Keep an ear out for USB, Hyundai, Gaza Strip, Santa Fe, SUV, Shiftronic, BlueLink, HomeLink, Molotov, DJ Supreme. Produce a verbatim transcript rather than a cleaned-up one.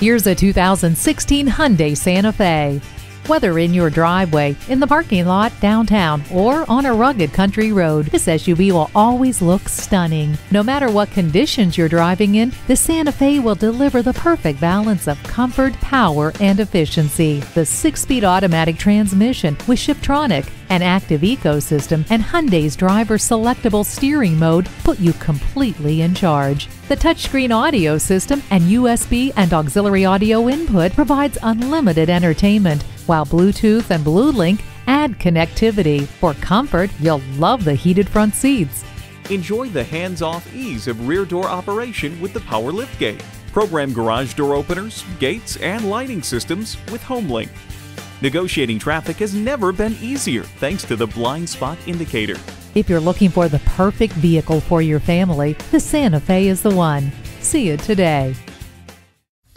Here's a two thousand sixteen Hyundai Santa Fe. Whether in your driveway, in the parking lot, downtown, or on a rugged country road, this S U V will always look stunning. No matter what conditions you're driving in, the Santa Fe will deliver the perfect balance of comfort, power, and efficiency. The six-speed automatic transmission with Shiftronic, an active ecosystem, and Hyundai's driver-selectable steering mode put you completely in charge. The touchscreen audio system and U S B and auxiliary audio input provides unlimited entertainment, while Bluetooth and BlueLink add connectivity. For comfort, you'll love the heated front seats. Enjoy the hands-off ease of rear door operation with the power liftgate. Program garage door openers, gates, and lighting systems with HomeLink. Negotiating traffic has never been easier thanks to the blind spot indicator. If you're looking for the perfect vehicle for your family, the Santa Fe is the one. See it today.